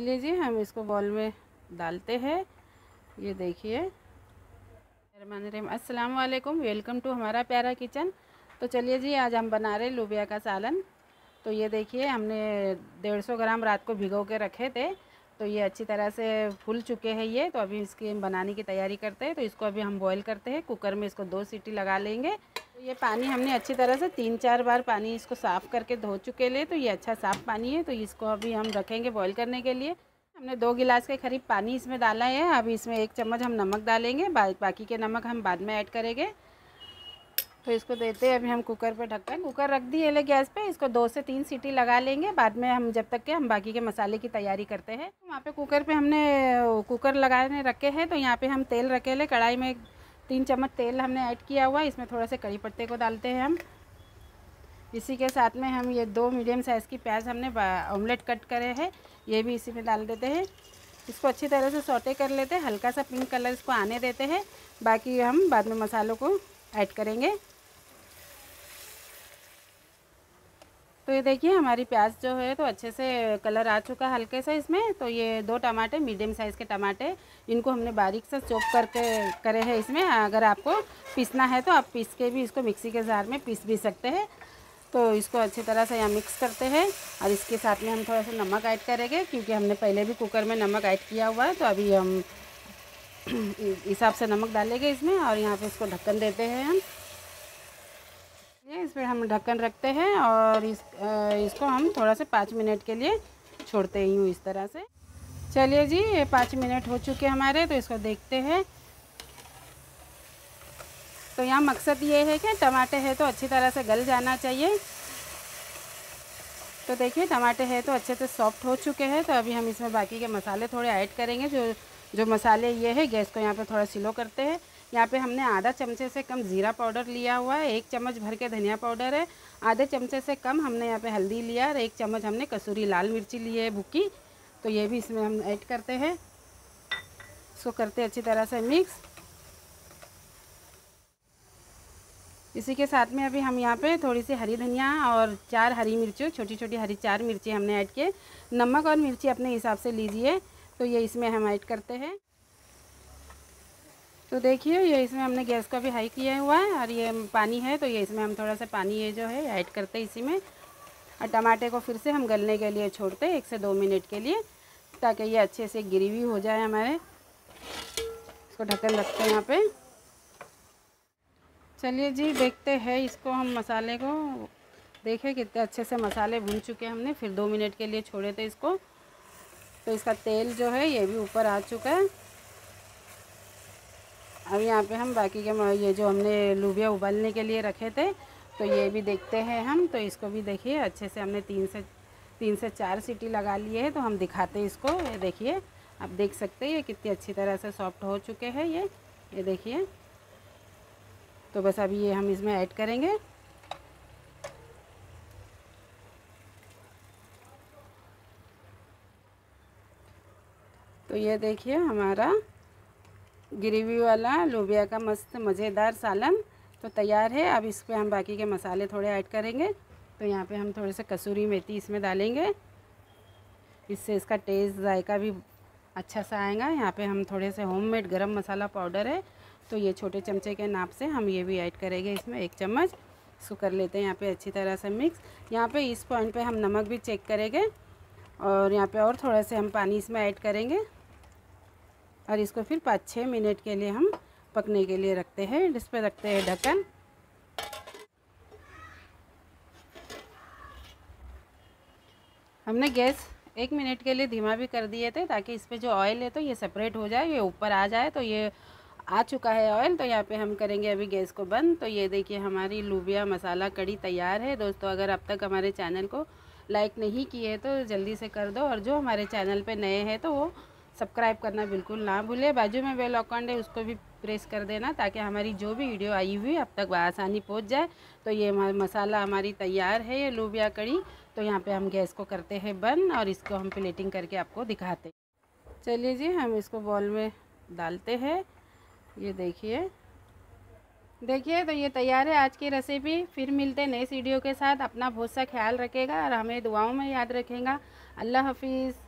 ले लीजिए, हम इसको बॉल में डालते हैं। ये देखिए। अस्सलाम वालेकुम, वेलकम टू हमारा प्यारा किचन। तो चलिए जी, आज हम बना रहे लोबिया का सालन। तो ये देखिए, हमने 150 ग्राम रात को भिगो के रखे थे, तो ये अच्छी तरह से फूल चुके हैं ये। तो अभी इसकी बनाने की तैयारी करते हैं। तो इसको अभी हम बॉईल करते हैं, कुकर में इसको 2 सीटी लगा लेंगे। तो ये पानी हमने अच्छी तरह से 3-4 बार पानी इसको साफ़ करके धो चुके ले, तो ये अच्छा साफ़ पानी है। तो इसको अभी हम रखेंगे बॉईल करने के लिए। हमने 2 गिलास के करीब पानी इसमें डाला है। अभी इसमें 1 चम्मच हम नमक डालेंगे, बाकी के नमक हम बाद में ऐड करेंगे। तो इसको देते हैं अभी हम कुकर पे ढक्कन। कुकर रख दिए ले गैस पे, इसको 2 से 3 सीटी लगा लेंगे। बाद में हम जब तक के हम बाकी के मसाले की तैयारी करते हैं। वहाँ पे कुकर पे हमने कुकर लगाने रखे हैं। तो यहाँ पे हम तेल रखे ले, कढ़ाई में 3 चम्मच तेल हमने ऐड किया हुआ। इसमें थोड़ा सा कड़ी पत्ते को डालते हैं हम। इसी के साथ में हम ये 2 मीडियम साइज़ की प्याज हमने ऑमलेट कट करे हैं, ये भी इसी में डाल देते हैं। इसको अच्छी तरह से सौटे कर लेते हैं, हल्का सा पिंक कलर इसको आने देते हैं। बाकी हम बाद में मसालों को ऐड करेंगे। तो ये देखिए, हमारी प्याज जो है तो अच्छे से कलर आ चुका हल्के से इसमें। तो ये 2 टमाटर मीडियम साइज़ के टमाटर, इनको हमने बारीक से चॉप करके करे हैं इसमें। अगर आपको पीसना है तो आप पीस के भी इसको मिक्सी के जार में पीस भी सकते हैं। तो इसको अच्छी तरह से यहाँ मिक्स करते हैं। और इसके साथ में हम थोड़ा सा नमक ऐड करेंगे, क्योंकि हमने पहले भी कुकर में नमक ऐड किया हुआ है। तो अभी हम हिसाब से नमक डालेंगे इसमें। और यहाँ पे इसको ढक्कन देते हैं हम। ये इस पर हम ढक्कन रखते हैं और इसको हम थोड़ा सा 5 मिनट के लिए छोड़ते ही हूँ इस तरह से। चलिए जी, ये 5 मिनट हो चुके हमारे, तो इसको देखते हैं। तो यहाँ मकसद ये है कि टमाटर है तो अच्छी तरह से गल जाना चाहिए। तो देखिए, टमाटर है तो अच्छे से सॉफ्ट हो चुके हैं। तो अभी हम इसमें बाकी के मसाले थोड़े ऐड करेंगे। जो मसाले ये है, गैस को यहाँ पे थोड़ा स्लो करते हैं। यहाँ पे हमने आधा चमचे से कम ज़ीरा पाउडर लिया हुआ है, 1 चम्मच भर के धनिया पाउडर है, आधे चमचे से कम हमने यहाँ पे हल्दी लिया है, और 1 चम्मच हमने कसूरी लाल मिर्ची ली है भुक्की। तो ये भी इसमें हम ऐड करते हैं। इसको करते अच्छी तरह से मिक्स। इसी के साथ में अभी हम यहाँ पे थोड़ी सी हरी धनिया और 4 हरी मिर्ची, छोटी छोटी हरी 4 मिर्ची हमने ऐड किए। नमक और मिर्ची अपने हिसाब से लीजिए। तो ये इसमें हम ऐड करते हैं। तो देखिए, ये इसमें हमने गैस को भी हाई किया हुआ है। और ये पानी है, तो ये इसमें हम थोड़ा सा पानी ये जो है ऐड करते हैं इसी में। और टमाटर को फिर से हम गलने के लिए छोड़ते हैं 1 से 2 मिनट के लिए, ताकि ये अच्छे से ग्रेवी हो जाए हमारे। इसको ढक्कन रखते हैं यहाँ पे। चलिए जी, देखते हैं इसको हम मसाले को। देखें कितने अच्छे से मसाले भून चुके हमने, फिर 2 मिनट के लिए छोड़े थे इसको। तो इसका तेल जो है ये भी ऊपर आ चुका है। अब यहाँ पे हम बाकी के ये जो हमने लोबिया उबालने के लिए रखे थे, तो ये भी देखते हैं हम। तो इसको भी देखिए, अच्छे से हमने 3 से 4 सीटी लगा लिए हैं। तो हम दिखाते हैं इसको। ये देखिए, आप देख सकते हैं ये कितनी अच्छी तरह से सॉफ्ट हो चुके हैं ये देखिए। तो बस अभी ये हम इसमें ऐड करेंगे। तो ये देखिए, हमारा ग्रेवी वाला लोबिया का मस्त मज़ेदार सालन तो तैयार है। अब इस पर हम बाकी के मसाले थोड़े ऐड करेंगे। तो यहाँ पे हम थोड़े से कसूरी मेथी इसमें डालेंगे, इससे इसका टेस्ट जायका भी अच्छा सा आएगा। यहाँ पे हम थोड़े से होममेड गरम मसाला पाउडर है, तो ये छोटे चमचे के नाप से हम ये भी ऐड करेंगे इसमें, 1 चम्मच। इसको कर लेते हैं यहाँ पे अच्छी तरह से मिक्स। यहाँ पे इस पॉइंट पे हम नमक भी चेक करेंगे, और यहाँ पे और थोड़ा से हम पानी इसमें ऐड करेंगे। और इसको फिर 5-6 मिनट के लिए हम पकने के लिए रखते हैं। इस पर रखते हैं ढक्कन। हमने गैस 1 मिनट के लिए धीमा भी कर दिए थे, ताकि इस पर जो ऑयल है तो ये सेपरेट हो जाए, ये ऊपर आ जाए। तो ये आ चुका है ऑयल। तो यहाँ पे हम करेंगे अभी गैस को बंद। तो ये देखिए, हमारी लोबिया मसाला कड़ी तैयार है। दोस्तों, अगर अब तक हमारे चैनल को लाइक नहीं किए तो जल्दी से कर दो। और जो हमारे चैनल पर नए हैं तो वो सब्सक्राइब करना बिल्कुल ना भूले। बाजू में बेल आइकन है, उसको भी प्रेस कर देना, ताकि हमारी जो भी वीडियो आई हुई अब तक आसानी पहुंच जाए। तो ये मसाला हमारी तैयार है, ये लोबिया कड़ी। तो यहाँ पे हम गैस को करते हैं बंद, और इसको हम प्लेटिंग करके आपको दिखाते हैं। चलिए जी, हम इसको बॉल में डालते हैं। ये देखिए तो ये तैयार है आज की रेसिपी। फिर मिलते हैं नए वीडियो के साथ। अपना बहुत सा ख्याल रखेगा और हमें दुआओं में याद रखेगा। अल्लाह हाफिज़।